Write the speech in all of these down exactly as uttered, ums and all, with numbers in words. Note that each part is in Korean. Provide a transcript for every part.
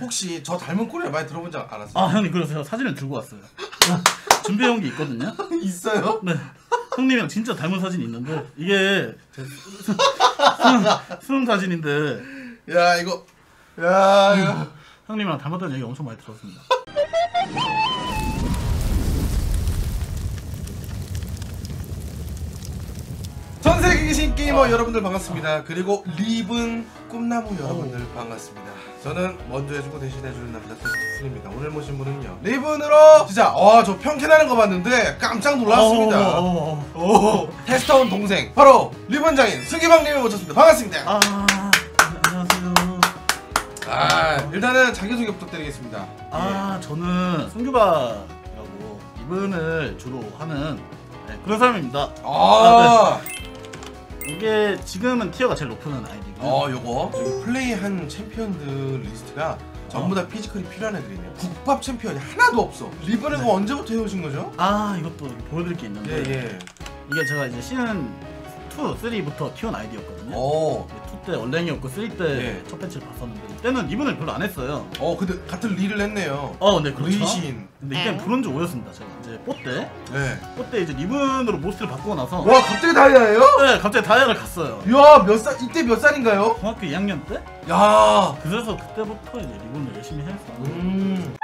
혹시 저 닮은 꼬리를 많이 들어본 줄 알았어요? 아 형님 그러세요. 사진을 들고 왔어요. 준비해온 게 있거든요. 있어요? 네. 형님이랑 진짜 닮은 사진이 있는데 이게 제 수능, 수능 사진인데 야 이거 야 이거 형님이랑 닮았다는 얘기 엄청 많이 들었습니다. 전세계에 계신 게이머 아, 여러분들 반갑습니다. 그리고 리븐 꿈나무 여러분들 오. 반갑습니다. 저는 먼저 해주고 대신해주는 남자 테스트풀입니다. 오늘 모신 분은요 리븐으로 진짜 어, 저 평캔하는 거 봤는데 깜짝 놀랐습니다. 오, 오, 오. 오. 테스터온 동생 바로 리븐 장인 순규박님을 모셨습니다. 반갑습니다. 아, 안녕하세요. 아, 일단은 자기소개 부탁드리겠습니다. 아 예. 저는 순규박이라고 리븐을 주로 하는 네, 그런 사람입니다. 아, 아 네. 이게 지금은 티어가 제일 높은 아이디고 어 요거 지금 플레이한 챔피언들 리스트가 전부 다 피지컬이 필요한 애들이네요. 국밥 챔피언이 하나도 없어. 리븐은 네. 언제부터 해오신 거죠? 아 이것도 보여드릴 게 있는데 예, 예. 이게 제가 이제 시즌 투, 쓰리부터 키운 아이디였거든요. 오. 투 때 얼랭이었고 쓰리 때 예. 첫 패치를 봤었는데 그때는 리븐을 별로 안 했어요. 어 근데 같은 리를 했네요. 어 네 그렇죠. 리신. 근데 이때는 브론즈 오였습니다. 제가 이제 뽀때 네. 뽀때 이제 리븐으로 모스를 바꾸고 나서 와 갑자기 다이아예요? 네 갑자기 다이아를 갔어요. 이야 몇 살? 이때 몇 살인가요? 중학교 이 학년 때? 야 그래서 그때부터 이제 리븐을 열심히 했어. 음.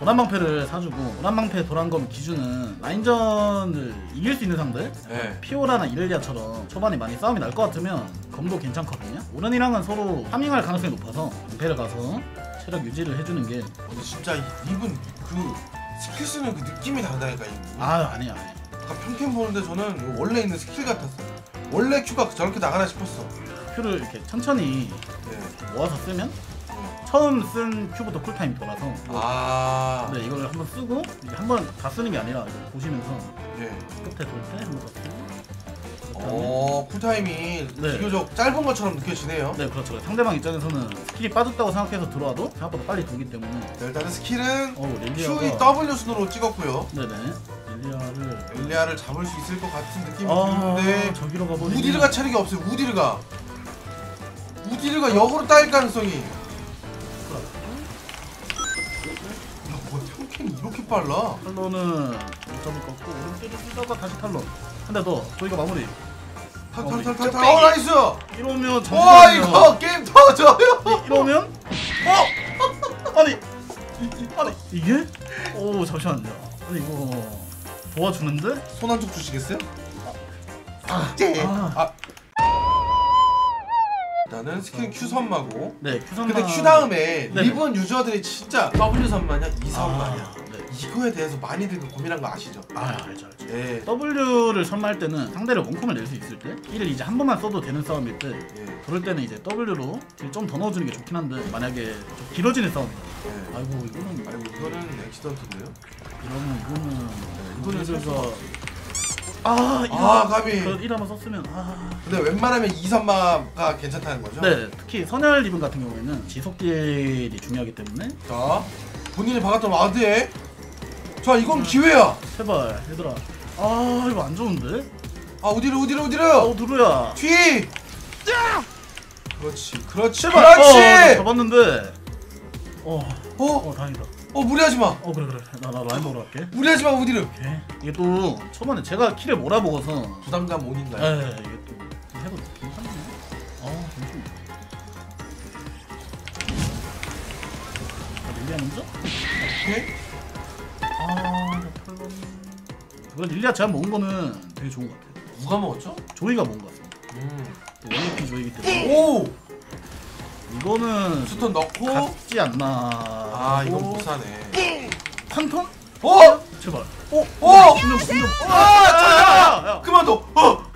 도란방패를 사주고 도란방패 도란검 기준은 라인전을 이길 수 있는 상대 네. 피오라나 릴리아처럼 초반에 많이 싸움이 날 것 같으면 검도 괜찮거든요. 오른이랑은 서로 파밍할 가능성이 높아서 방패를 가서 체력 유지를 해주는 게 근데 진짜 리븐 그 스킬 쓰는 그 느낌이 다르다니까. 아유 아니야 아니야 아까 평캔 보는데 저는 원래 있는 스킬 같았어. 원래 큐가 저렇게 나가나 싶었어. 큐를 이렇게 천천히 네. 모아서 쓰면 처음 쓴 큐부터 쿨타임 돌아서 아 네, 이걸 한번 쓰고 한번 다 쓰는 게 아니라 보시면서 예. 끝에 돌 때 한번 더 쓰고 어 쿨타임이 네. 비교적 짧은 것처럼 느껴지네요. 네 그렇죠. 상대방 입장에서는 스킬이 빠졌다고 생각해서 들어와도 생각보다 빨리 돌기 때문에 네, 일단은 스킬은 어, 큐이 더블유 순으로 찍었고요. 네네 릴리아를 릴리아를 잡을 수 있을 것 같은 느낌이 아 드는데 저기로 가버리면 우디르가 체력이 없어요. 우디르가 우디르가 역으로 따일 가능성이 이렇게 빨라? 탈론은 못 잡을 것 같고 오른쪽에 쓰다가 다시 탈론 한대 더 저희가 마무리 탈탈탈탈 탈. 어 나이스! 이러면 잠시만요. 와 이거 게임 터져요! 이, 이러면? 어? 아니 이, 아니 이게? 오 잠시만요. 아니 이거 도와주는데? 손 한쪽 주시겠어요? 아 쟤! 아, 아. 나는 스킬은 큐 선마고 네, 큐 선마... 근데 큐 다음에 네네. 리븐 유저들이 진짜 더블유 선마냐 이 선마냐 아, 네. 이거에 대해서 많이들 고민한 거 아시죠? 아 알죠 알죠. 네. 더블유를 선마할 때는 상대를 원콤을 낼 수 있을 때 E를 이제 한 번만 써도 되는 싸움일 때 네. 그럴 때는 이제 더블유로 좀 더 넣어주는 게 좋긴 한데 만약에 좀 길어지는 싸움이다 네. 아이고 이거는 아이고 이거는 엑시던트인데요? 이러면 이거는 네, 이거는 그래서 아, 아 가비 일 한번 썼으면 아... 근데 웬만하면 이, 삼마가 괜찮다는 거죠? 네 특히 선열 리븐 같은 경우에는 지속딜이 중요하기 때문에 자 본인이 박았던 와드에 자 이건 기회야! 제발 얘들아 아 이거 안 좋은데? 아 우디르 우디르 우디르! 어 누르야 뒤! 야! 그렇지 그렇지 제발. 그렇지! 어, 잡았는데 어? 어? 어 다행이다. 어 무리하지마. 어 그래 그래 나 나 라인 보러 갈게. 무리하지마 우디르. 오케이. 이게 또 초반에 제가 키를 몰아보고서 부담감 온인가요? 예 이게 또 해도 괜찮네. 아 괜찮네. 아 릴리아 먼저? 오케이. 아 털론. 이건 릴리아 제가 먹은 거는 되게 좋은 것 같아요. 누가 먹었죠? 조이가 먹은 것 같습니다. 음. 원래피 조이기 때문에. 오. 이거는 스톤 넣고 같지 않나. 아 이건 못 사네. 판톤? 어? 제발. 어? 어? 아! 그만둬. 어.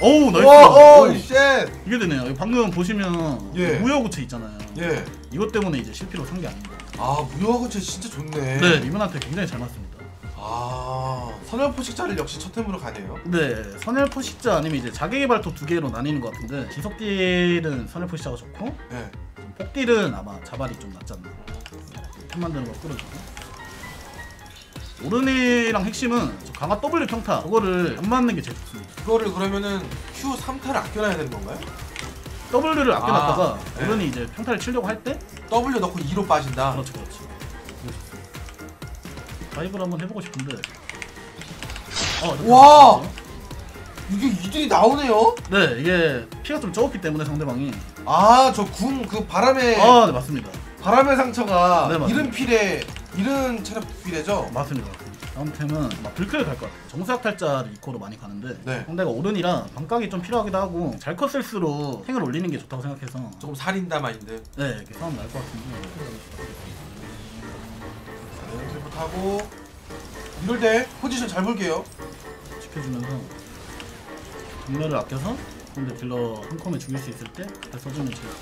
어우 나이스. 쉣. 이게 되네요. 방금 보시면 예. 무효고체 있잖아요. 예. 이것 때문에 이제 실패로 산 게 아닌가. 아 무효고체 진짜 좋네. 네 리븐한테 굉장히 잘 맞습니다. 아 선열 포식자를 역시 첫 템으로 가네요. 네 선열 포식자 아니면 이제 자기개발톱 두 개로 나뉘는 것 같은데 지속딜은 선열 포식자가 좋고 네. 폭딜은 아마 자발이 좀 낫지 않나. 템 만드는 거 끌어주고 오르니랑 핵심은 저 강화 더블유 평타 그거를 안 맞는 게 제일 좋습니다. 그거를 그러면은 큐 삼 타를 아껴놔야 되는 건가요? W를 아껴놨다가 아, 네. 오르니 이제 평타를 치려고 할 때 W 넣고 이로 빠진다. 그렇지 그렇지. 다이브를 한번 해보고 싶은데. 어, 와 나왔어요. 이게 이들이 나오네요. 네 이게 피가 좀 적었기 때문에 상대방이 아 저 궁 그 바람에 아 네 맞습니다. 바람의 상처가 네, 이른 필에 이른 체력 비례죠. 맞습니다. 다음 템은 막 불클을 갈 것 같아요. 정수학 탈자를 이코로 많이 가는데 네. 상대가 오른이라 반각이 좀 필요하기도 하고 잘 컸을수록 탱을 올리는 게 좋다고 생각해서 조금 살인다 마인드. 네 이렇게 싸움 날 것 같은데. 연습부터 하고 이럴 때 포지션 잘 볼게요. 지켜주면서 전멸을 아껴서 근데 딜러 한 컴에 죽일 수 있을 때 그때 써주면 제일 좋죠.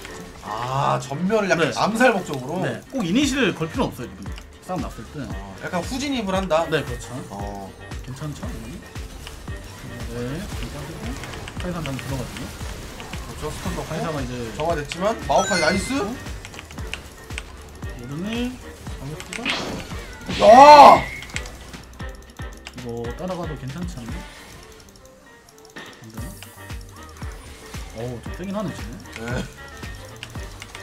아 전멸을 약간 네. 암살 목적으로? 네. 꼭 이니시를 걸 필요는 없어요. 이분이 싸움 났을 때 어, 약간 후진입을 한다? 네 그렇죠. 어. 괜찮죠? 이분이? 네 괜찮고 카이사 한번 들어가지고 그렇죠. 스턴 넣고 카이사가 이제 정화됐지만 마오카이 나이스? 오르니 방역기가 야! 이거 따라가도 괜찮지 않나? 안되나? 어우 좀 세긴 하네 지금. 네.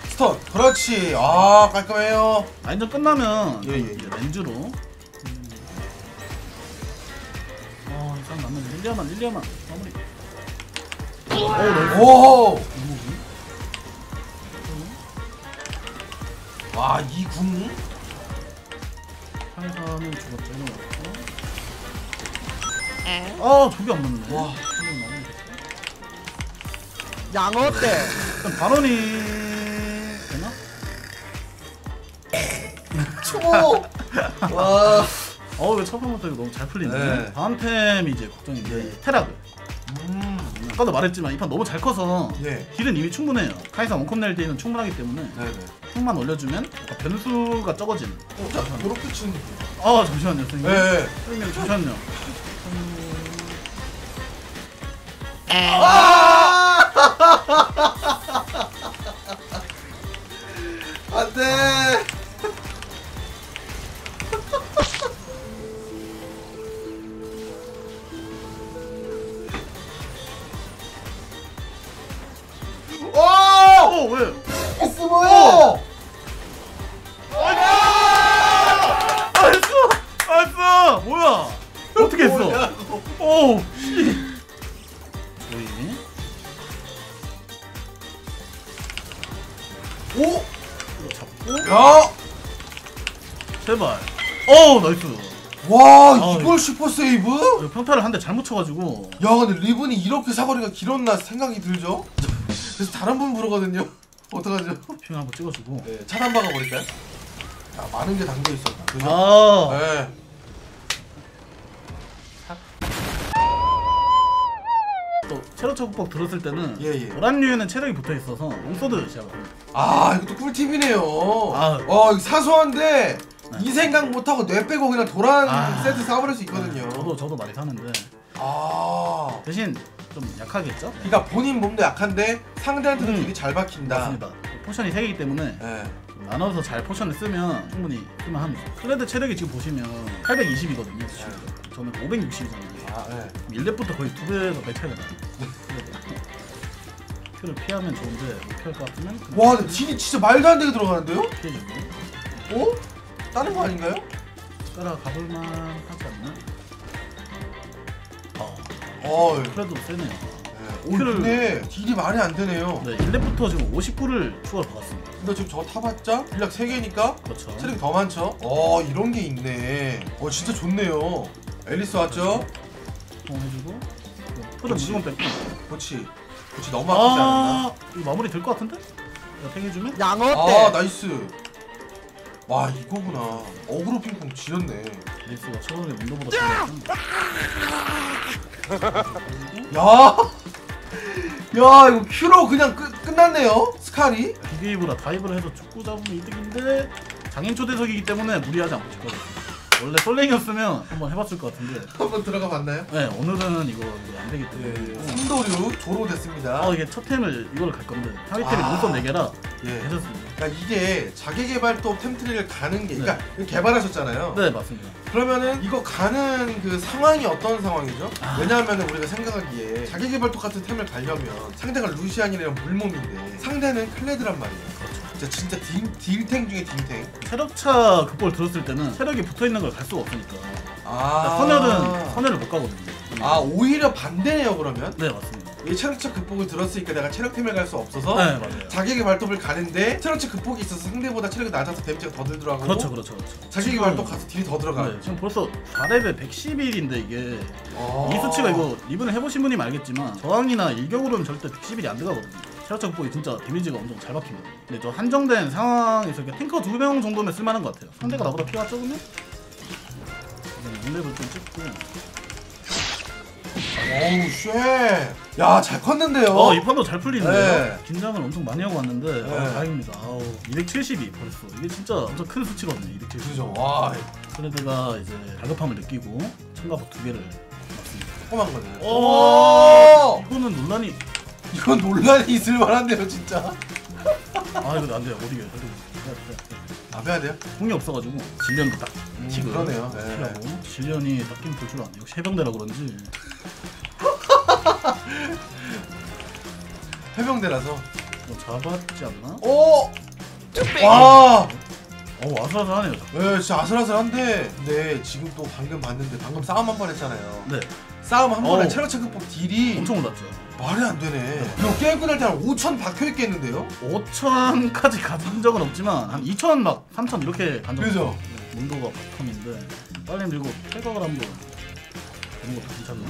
스턴! 그렇지! 아 깔끔해요. 라인전 끝나면 예, 예, 이제 렌즈로 음. 아 일단 남은 릴리아만 릴리아만 마무리. 오오 와 이 궁? 카이사는 죽었죠. 아 저게 안 맞네. 와. 양어 어때? 일단 발언이 되나? 추모! 와. 어우 첫번부터 이거 너무 잘 풀리네. 네. 다음템 이제 걱정인데 네. 테라그. 음. 아까도 말했지만 이 판 너무 잘 커서 네. 딜은 이미 충분해요. 카이사 원컵 낼 때는 충분하기 때문에 네, 네. 흉만 올려주면 변수가 적어지는. 어, 자, 요렇게 치는 느낌. 아 잠시만요 선생님. 네. 선생님 잠시만요. 아! 안돼. 오! 오 왜? S 뭐야? 아! 알았어, 알았어. 뭐야? 어떻게 했어? 오, 씨. 저희. 오! 이거 잡고 야! 제발. 어우 나이스. 와 아, 이걸 슈퍼세이브? 평타를 한 대 잘못 쳐가지고 야 근데 리븐이 이렇게 사거리가 길었나 생각이 들죠? 그래서 다른 분 부르거든요? 어떡하죠? 핑 한번 찍어주고 네, 차단 박아버릴까요? 야 많은 게 담겨있어 그죠? 아 네. 또 체력 차곡박 들었을 때는 예, 예. 노란류에는 체력이 붙어있어서 롱소드 시작합니다. 아 이것도 꿀팁이네요. 아, 어 사소한데 네. 이 생각 못하고 뇌 빼고 그냥 도란 아, 세트 싸버릴 수 있거든요. 네. 저도 저도 많이 사는데 아 대신 좀 약하겠죠? 네. 그러니까 본인 몸도 약한데 상대한테도 음. 딜이 잘 박힌다. 맞습니다. 포션이 세 개이기 때문에 네. 나눠서 잘 포션을 쓰면 충분히 쓸만합니다. 클레드 체력이 지금 보시면 팔백이십이거든요. 네. 저는 오백육십이잖아요. 아, 네. 일 렙부터 거의 두 배에서 배 차이가 나요. 표를 피하면 좋은데 못 피할 것 같으면 와 근데 딜이 진짜 말도 안 되게 들어가는데요? 어? 다른 거 아닌가요? 따라가볼만 하지 않나? 어, 어 그래도 세네요. 네. 표를... 근데 딜이 말이 안 되네요. 네 일 렙부터 지금 오십구를 추가로 받았습니다. 근데 지금 저거 타봤자 일 렙 세 개니까 그렇죠. 체력이 더 많죠? 어 이런 게 있네. 어 진짜 좋네요. 앨리스 왔죠? 어 해주고 표를 무조건 뺐고 그렇지 그치 너무 아프지 않나? 이 마무리 될 것 같은데? 팽해주면? 양어 어때? 아 나이스. 와 이거구나. 어그로 핑퐁 지렸네. 렉스가 처음에 운동보다 야! 야 이거 큐로 그냥 끝, 끝났네요? 스칼이? 비게이브라 다이브를 해서 축구 잡으면 이득인데 장인 초대석이기 때문에 무리하지 않고 싶거든요. 원래 솔랭이었으면 한번 해봤을 것 같은데 한번 들어가 봤나요? 네, 오늘은 이거 안 되기 때문에 삼도류 조로 됐습니다. 아, 이게 첫 템을 이걸 갈 건데 하위템이 눈썹 네 개라 예, 괜찮습니다. 그러니까 이게 자기 개발도 템트리를 가는 게, 그러니까 네, 개발하셨잖아요. 네, 맞습니다. 그러면은 이거 가는 그 상황이 어떤 상황이죠? 아, 왜냐하면은 우리가 생각하기에 자기 개발 똑같은 템을 가려면 상대가 루시안이랑 물몸인데 상대는 클레드란 말이에요. 그렇죠. 진짜 딜, 딜탱 중에 딜탱. 체력차 극복을 들었을 때는 체력이 붙어있는 걸 갈 수가 없으니까 아, 선열은 선열을 못 가거든요. 아, 오히려 반대네요 그러면? 네, 맞습니다. 이 체력차 극복을 들었으니까 내가 체력템을 갈 수 없어서 네, 맞아요. 자기계 발톱을 가는데 체력차 극복이 있어서 상대보다 체력이 낮아서 데미지가 더 들어가고. 그렇죠, 그렇죠, 그렇죠. 자기계 발톱 가서 딜이 더 들어가. 네, 지금 벌써 사 레벨 백십일인데 이게 아, 이 수치가 이거 리븐을 해보신 분이면 알겠지만 저항이나 일격으로는 절대 백십일이 안 들어가거든요. 체력차 극복이 진짜 데미지가 엄청 잘 박힙니다. 근데 저 한정된 상황에서 이렇게 탱커 두 명 정도면 쓸만한 것 같아요. 상대가 나보다 피가 적으면? 눈맵을 좀 찍고. 어우, 쉣! 야, 잘 컸는데요? 어, 이 판도 잘 풀리는데요? 네. 긴장을 엄청 많이 하고 왔는데 네, 아, 다행입니다. 아우, 이백칠십이 벌써. 이게 진짜 엄청 큰 수치거든요, 이백칠십이. 그죠, 와. 클레드가 이제 다급함을 느끼고 첨가복 두 개를 맞습니다. 조그만 거네요. 오! 이거는 논란이... 이건 논란이 있을 만한데요, 진짜. 아, 이거 안 돼요. 어디에? 아, 빼야 돼요? 공이 없어가지고 질련도 딱 튀고. 음, 그러네요. 네. 질련이 닦인 볼 줄 아네. 역시 해병대라 그런지. 해병대라서. 뭐 잡았지 않나? 오! 와! 어, 아슬아슬하네요. 네, 진짜 아슬아슬한데. 근데 지금 또 방금 봤는데 방금 싸움 한 번 했잖아요. 네. 싸움 한 번에 체력차 극복 딜이 엄청 올랐죠. 말이 안 되네. 이거 게임 끝날 때 한 오천 박혀있겠는데요? 오천까지 가진 적은 없지만 한 이천 막 삼천 이렇게 간 적은 없어요. 네, 온도가 박텀인데 빨리 밀고 퇴각을 한번 되는 것도 괜찮나?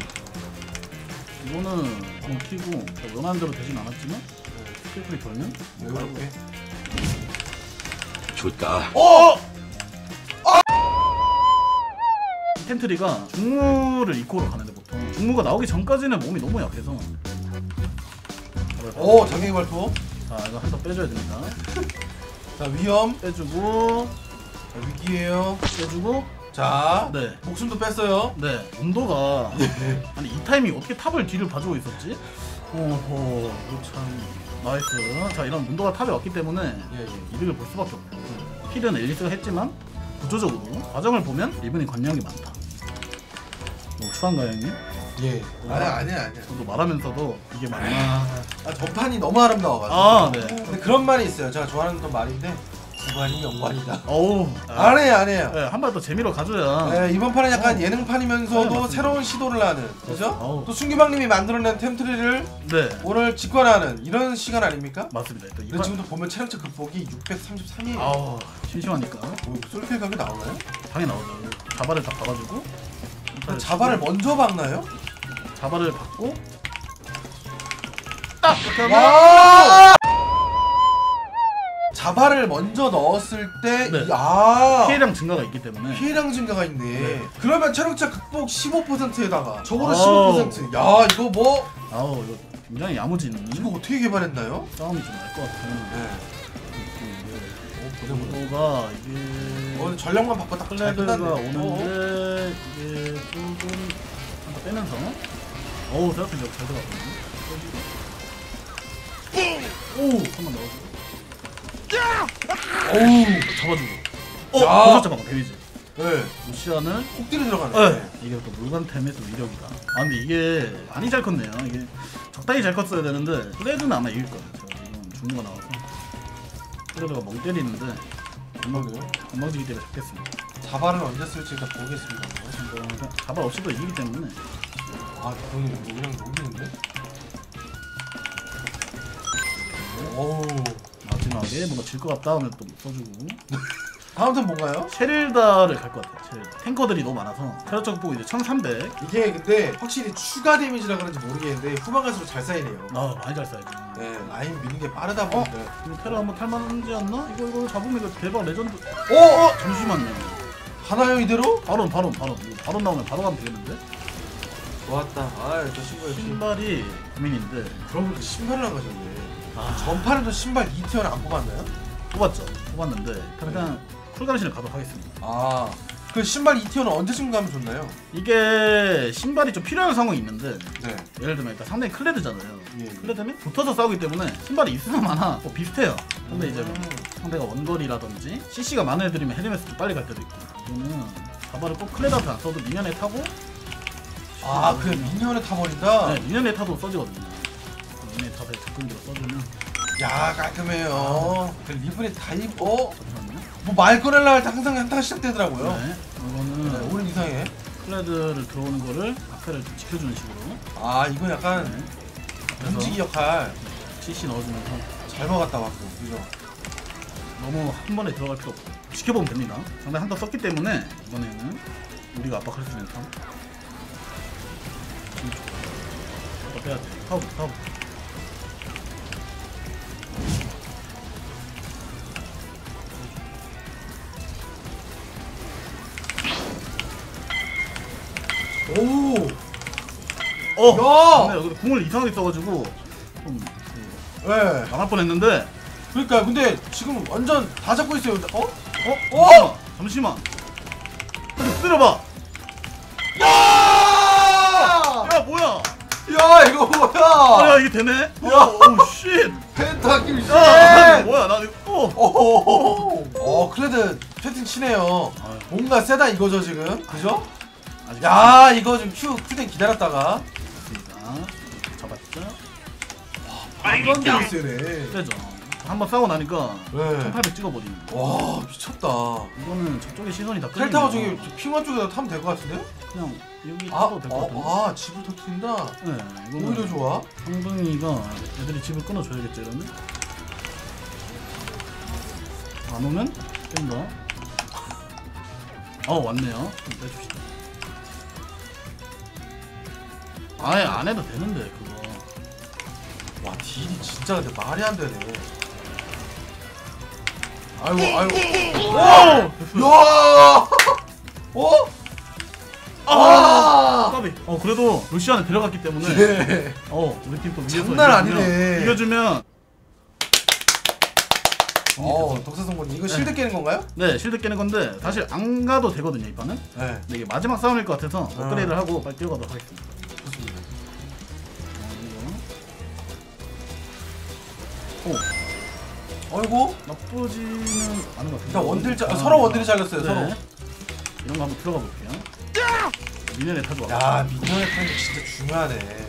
이거는 한번 키고 원하는 대로 되진 않았지만 스킬풀이 돌면 이렇게 좋다. 어! 텐트리가 중무를 입고로 가는데 보통 중무가 나오기 전까지는 몸이 너무 약해서. 오, 장애기 발톱. 자, 이거 한 번 빼줘야 됩니다. 자, 위험 빼주고. 자, 위기에요. 빼주고. 자, 네, 목숨도 뺐어요. 네, 온도가 아니 이 타이밍 어떻게 탑을 뒤를 봐주고 있었지? 오호, 이거 참 나이스. 자, 이런 온도가 탑에 왔기 때문에 예, 예, 이득을 볼 수밖에 없고. 힐은 엘리스가 했지만 구조적으로 과정을 보면 리븐이 관리한 게 많다. 뭐 추한가요, 형님? 예. 아니 아니 아니. 저도 말하면서도 이게 맞나? 아, 전판이 너무 아름다워가지고. 아, 네. 근데 그런 말이 있어요. 제가 좋아하는 또 말인데 구관이 연관이다. 어우. 안 해요, 안 해요. 네, 한 발 더 재미로 가줘야. 네, 이번 판은 약간 오, 예능판이면서도 네, 새로운 시도를 하는, 그죠? 또 순규박님이 만들어낸 템트리를 네, 오늘 직관하는 이런 시간 아닙니까? 맞습니다. 또 이번... 지금도 보면 체력차 극복이 육백삼십삼이에요. 아우, 심심하니까. 뭐, 솔킬각이 나오나요? 당연히 나오죠. 자발을 다 박아주고. 자발을 치고. 먼저 박나요? 자발을 박고. 딱! 와! 자발을 먼저 넣었을 때 네, 아, 피해량 증가가 있기 때문에. 피해량 증가가 있네. 네. 그러면 체력차 극복 십오 퍼센트에다가 적어도 십오 퍼센트. 야, 이거 뭐. 아우, 이거 굉장히 야무지는. 이거 어떻게 개발했나요? 싸움이 좀 날 것 같아요. 네. 온도가 이게. 어, 전략만 바꿔 딱 클레드가 오는데 이게 조금 한번 빼면서. 어우, 생각보다 잘 들어갔거든요. 오, 한번 넣어줘. 어우, 잡아주고. 어, 벌써 잡아봐, 데미지. 네. 루시아는 꼭대기 들어가네. 네. 이게 또 물건템의 또 위력이다. 아, 근데 이게 많이 잘 컸네요. 이게 적당히 잘 컸어야 되는데 클레드는 아마 이길 거예요. 지금 중무가 나와서 클레드가 멍 때리는데 금방이요? 금방지기 때문에 잡겠습니다. 자발을 언제 쓸지 일단 보겠습니다. 그러니까 자발 없이도 이기기 때문에. 아, 그건 그냥 녹이는데? 어우, 마지막에 뭔가 질 것 같다 하면 또 못 써주고. 다음 턴 뭔가요? 쉐릴다를 갈 것 같아요. 쉐릴다. 탱커들이 너무 많아서 체력차 극복이 이제 천삼백. 이게 근데 확실히 추가 데미지라 그런지 모르겠는데 후반 갈수록 잘 쌓이네요. 아, 많이 잘 쌓이죠. 네, 라인 미는 게 빠르다 보니까. 어? 테라 한번 탈만한지 않나? 이거 이거 잡으면 이거 대박 레전드. 어? 어? 잠시만요. 하나요 이대로? 바론 바론 바론 바론 나오면 바로 가면 되겠는데? 좋았다. 아이, 저 신발 신발이 고민인데. 그럼 신발을 안 가셨네. 아, 전판에도 신발 이 티어를 안 뽑았나요? 뽑았죠. 뽑았는데 일단 네, 쿨 가르신을 가도록 하겠습니다. 아, 그 신발 이 티어는 언제쯤 가면 좋나요? 이게 신발이 좀 필요한 상황이 있는데 네. 예를 들면 일단 상대는 클레드잖아요. 예, 예. 클레드면 붙어서 싸우기 때문에 신발이 있으나 마나 뭐 비슷해요. 근데 음. 이제 상대가 원거리라든지 씨씨가 많은 애들이면 헤르메스 좀 빨리 갈 때도 있고. 이거는 자바를 꼭 클레드한테 안 써도 미니언에 타고. 아 그래 미니언에 타버린다? 네 미니언에 타도 써지거든요. 미니언에 타서 접근기로 써주면 야 깔끔해요. 아, 그 리븐의 다입 어? 뭐 말 꺼내려 할 때 항상 한타가 시작되더라고요. 네, 이거는 네, 오른 이상해. 클레드를 들어오는 거를 앞에를 지켜주는 식으로. 아 이건 약간 네. 움직이 역할. 씨씨 넣어주면서 잘 먹었다 왔고 그죠? 너무 한 번에 들어갈 필요 없고 지켜보면 됩니다. 상대 한타 썼기 때문에 이번에는 우리가 압박할 수 있는 타. 이거 빼야 돼. 타오브 타오브. 오! 어! 근데 여기 궁을 이상하게 써가지고 좀 예. 망할 뻔했는데 그러니까 근데 지금 완전 다 잡고 있어요. 어? 어? 어? 잠시만. 잠시만. 때려봐. 야! 야 뭐야? 야 이거 뭐야? 야 이게 되네? 오, 오 쉣! 펜타킬 쉣! 야, 뭐야 나 이거 오! 어 클레드 채팅 치네요. 아유. 뭔가 세다 이거죠 지금? 그죠? 야 이거 좀 큐 큐댄 기다렸다가 잡았죠? 와 이건 되게 세네. 세죠. 한번 싸고 나니까 네. 천팔백 찍어버리는. 와 미쳤다. 이거는 저쪽에 시선이 다 끌리네. 텔타가 저기 핑원 쪽에다 타면 될 것 같은데? 그냥 여기 타도 될 것 같은데. 아, 아 집을 터뜨린다. 네. 오히려 좋아. 황둥이가 애들이 집을 끊어줘야겠죠 이러면. 안 오면 깬다. 아 왔네요. 좀 빼줍시다. 아예 안 해도 되는데 그거. 와 딜이 진짜 근데 말이 안 되네. 아이고 아이고. 오! 야! 어? 아! 까비. 어 그래도 루시안을 데려갔기 때문에. 예. 어 우리 팀 또 위에서 장난 아니네. 이겨주면. 어 독사성군님 이거 네. 실드 깨는 건가요? 네 실드 깨는 건데 사실 안 가도 되거든요 이판은. 네. 근데 이게 마지막 싸움일 것 같아서 업그레이드를 하고 빨리 뛰어가도록 하겠습니다. 오, 아이고 나쁘지는 않은 것 같아요. 일단 원딜 잘, 아, 서로 원딜이 잘렸어요. 네. 서로 이런 거 한번 들어가 볼게요. 미니언에 타도 야 미니언에 타는 게 진짜 중요하네.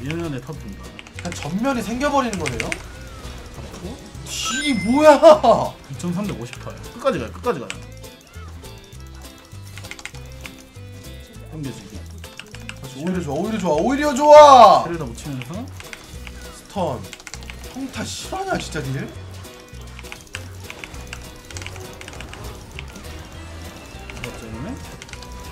미니언에 타도 된다. 그냥 전면이 생겨버리는 거네요. 잡고 뒤 뭐야? 이천삼백오십팔 끝까지 가요. 끝까지 가요. 당겨지기. 오히려 좋아. 오히려 좋아. 오히려 좋아. 그래다 못 치면서 스턴. 형타 실화냐 진짜 딜?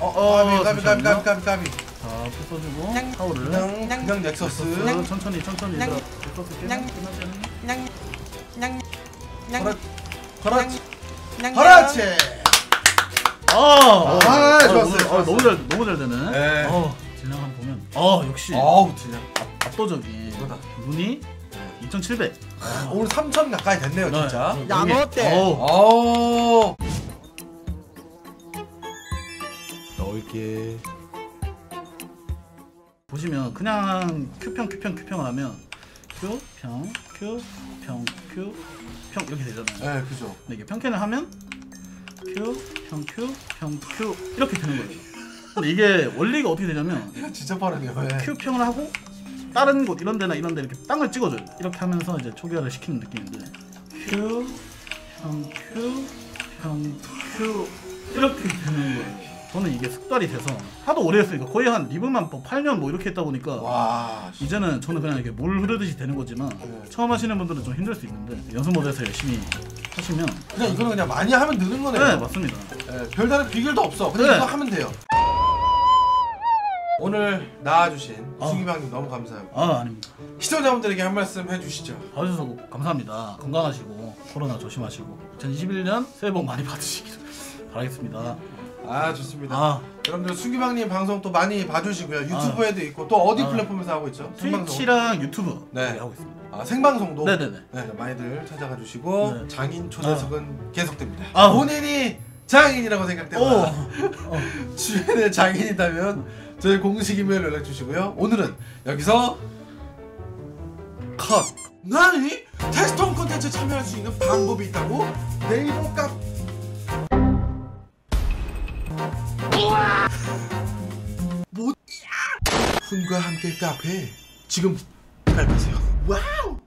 어어 까비 까비 까비 까비 까비. 자 풀어주고 타워를 그냥 넥서스 천천히 천천히 넥서스 깨는 끝나지. 그렇지 그렇지. 아 좋았어요. 너무 잘 너무 잘 되네. 어 진량 한번 보면 어 역시 아우 진짜 압도적인 눈이 이천칠백. 아, 오늘 삼천 가까이 됐네요. 네, 진짜. 야 너 어때? 어. 넣을게. 보시면 그냥 큐평 큐평 큐평 하면 큐평 큐평 큐평 이렇게 되잖아요. 네, 그죠. 근데 이게 평캔을 하면 큐평 큐평 큐 이렇게 되는 거예요. 근데 이게 원리가 어떻게 되냐면 진짜 빠르네요. 큐평을 하고 다른 곳 이런 데나 이런 데 이렇게 땅을 찍어줘요. 이렇게 하면서 이제 초기화를 시키는 느낌인데 큐, 형, 큐, 형, 큐 이렇게 되는 거예요. 저는 이게 습관이 돼서 하도 오래 했으니까 거의 한 리븐만 팔 년 뭐 이렇게 했다 보니까 와, 이제는 저는 그냥 이렇게 물 흐르듯이 되는 거지만 처음 하시는 분들은 좀 힘들 수 있는데 연습 모드에서 열심히 하시면 그냥 이거는 그냥 많이 하면 느는 거네요. 네 맞습니다. 네, 별다른 비결도 없어. 그냥 네. 이거 하면 돼요. 오늘 나와주신 아. 순규박님 너무 감사합니다. 아 아닙니다. 시청자분들에게 한 말씀 해주시죠. 봐주셔서 감사합니다. 건강하시고 코로나 조심하시고 이천이십일 년 새해 복 많이 받으시길 바라겠습니다. 아 좋습니다. 아. 여러분들 순규박님 방송 또 많이 봐주시고요. 유튜브에도 있고 또 어디 아. 플랫폼에서 하고 있죠? 트위치랑 유튜브 네 하고 있습니다. 아 생방송도 네네네 네, 많이들 찾아가 주시고 네. 장인 초대석은 아. 계속됩니다. 아 본인이 장인이라고 생각됩니다. 어. 어. 주변에 장인이다면 저희 공식 이메일 연락 주시고요. 오늘은 여기서 컷. 나니? 테스트홈 콘텐츠에 참여할 수 있는 방법이 있다고? 네이버 카 뭐야? 훈과 함께 카페 지금 가입하세요. 와우.